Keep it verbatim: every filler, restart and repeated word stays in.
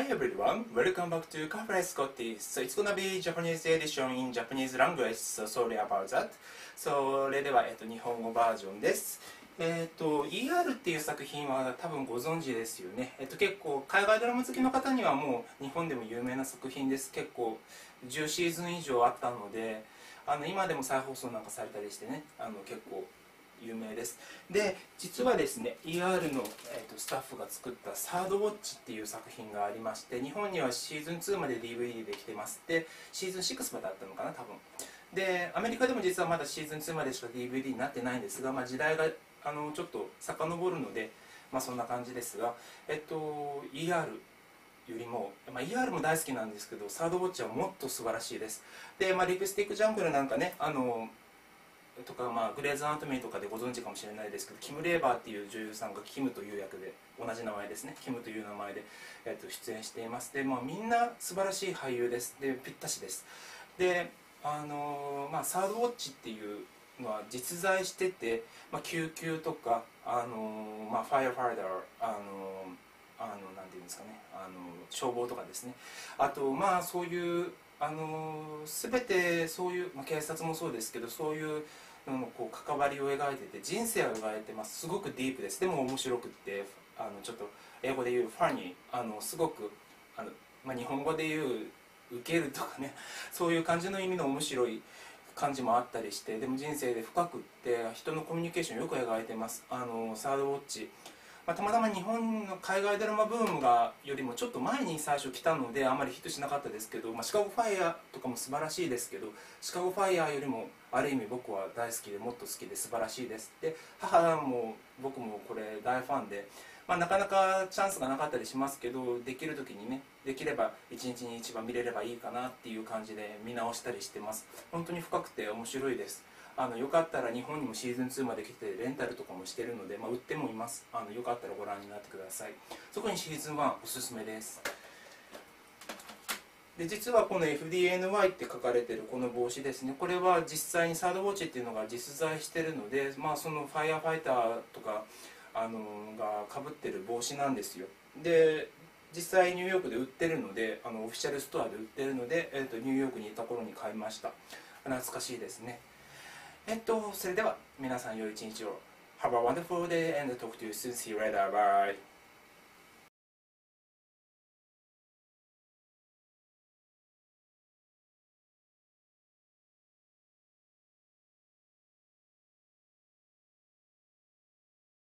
Hi everyone, welcome back to Cafe Scotty. So it's gonna be Japanese edition in Japanese language, so sorry about that. それでは、えっと、日本語バージョンです。えっと、イーアール っていう作品は多分ご存知ですよね。えっと、結構海外ドラマ好きの方にはもう日本でも有名な作品です。結構じゅうシーズン以上あったので、あの今でも再放送なんかされたりしてね、あの結構有名です。で、実はですね、イーアール の、えー、とスタッフが作った「サードウォッチ」っていう作品がありまして、日本にはシーズンツーまで ディーブイディー できてます。で、シーズンシックスまであったのかな多分。で、アメリカでも実はまだシーズンツーまでしか ディーブイディー になってないんですが、まあ、時代があのちょっと遡るので、まあ、そんな感じですが、えっと イーアールよりも、まあ、イーアール も大好きなんですけど、サードウォッチはもっと素晴らしいです。で、まあ、リプスティックジャングルなんかね、あのとか、まあ、グレーズアナトミーとかでご存知かもしれないですけど、キム・レーバーっていう女優さんがキムという役で、同じ名前ですね、キムという名前で、えっと、出演しています。で、まあ、みんな素晴らしい俳優です。で、ぴったしです。で、あのまあ、サードウォッチっていうのは実在してて、まあ、救急とか、あのまあ、ファイアファイター、あのあのなんていうんですかね、あの消防とかですね、あとまあそういうあの全てそういう、まあ、警察もそうですけど、そういうののこう関わりを描いてて、人生を描いてます。すごくディープです。でも面白くって、あのちょっと英語で言うファニー、あのすごくあの、まあ、日本語で言うウケるとかね、そういう感じの意味の面白い感じもあったりして、でも人生で深くって、人のコミュニケーションよく描いてます。あのサードウォッチ、まあ、たまたま日本の海外ドラマブームがよりもちょっと前に最初来たので、あまりヒットしなかったですけど、まあ、シカゴファイヤーとかも素晴らしいですけど、シカゴファイヤーよりもある意味僕は大好きで、もっと好きで素晴らしいです。で、母も僕もこれ大ファンで、まあ、なかなかチャンスがなかったりしますけど、できる時にね、できればいちにちにいちわ見れればいいかなっていう感じで見直したりしてます。本当に深くて面白いです。あのよかったら日本にもシーズンツーまで来て、レンタルとかもしてるので、まあ、売ってもいます。あのよかったらご覧になってください。特にシーズンワンおすすめです。で、実はこの エフディーエヌワイ って書かれてるこの帽子ですね、これは実際にサードウォッチっていうのが実在してるので、まあ、そのファイアファイターとかあのがかぶってる帽子なんですよ。で、実際ニューヨークで売ってるので、あのオフィシャルストアで売ってるので、えー、とニューヨークにいた頃に買いました。懐かしいですね。えっと、それでは皆さん良い一日を。Have a wonderful day and talk to you soon. See you later. Bye.